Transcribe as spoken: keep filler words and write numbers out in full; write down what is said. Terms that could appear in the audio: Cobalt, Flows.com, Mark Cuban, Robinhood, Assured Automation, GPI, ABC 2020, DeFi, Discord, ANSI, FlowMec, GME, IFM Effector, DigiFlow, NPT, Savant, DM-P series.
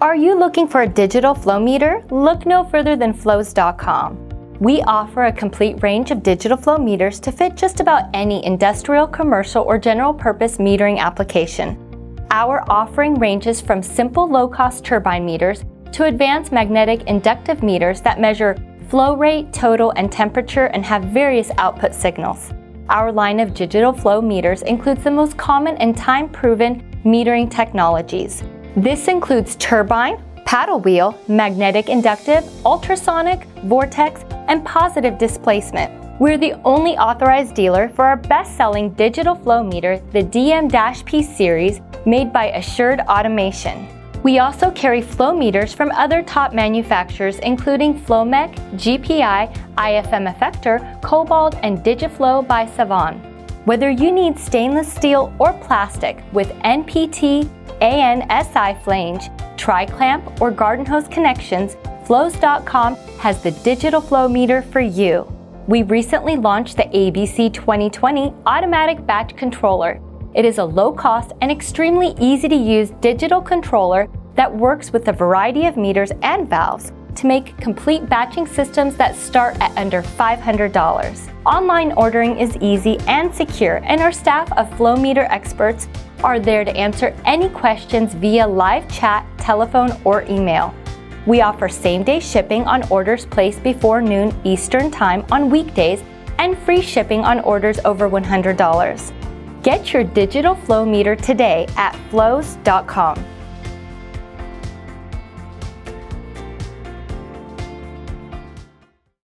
Are you looking for a digital flow meter? Look no further than Flows dot com. We offer a complete range of digital flow meters to fit just about any industrial, commercial, or general purpose metering application. Our offering ranges from simple low-cost turbine meters to advanced magnetic inductive meters that measure flow rate, total, and temperature and have various output signals. Our line of digital flow meters includes the most common and time-proven metering technologies. This includes turbine, paddle wheel, magnetic inductive, ultrasonic, vortex, and positive displacement. We're the only authorized dealer for our best-selling digital flow meter, the D M P series, made by Assured Automation. We also carry flow meters from other top manufacturers including FlowMec, G P I, I F M Effector, Cobalt, and DigiFlow by Savant. Whether you need stainless steel or plastic with N P T, A N S I flange, tri-clamp, or garden hose connections, Flows dot com has the digital flow meter for you. We recently launched the A B C twenty twenty automatic batch controller. It is a low-cost and extremely easy-to-use digital controller that works with a variety of meters and valves to make complete batching systems that start at under five hundred dollars. Online ordering is easy and secure, and our staff of flow meter experts are there to answer any questions via live chat, telephone, or email. We offer same-day shipping on orders placed before noon Eastern Time on weekdays and free shipping on orders over one hundred dollars. Get your digital flow meter today at Flows dot com.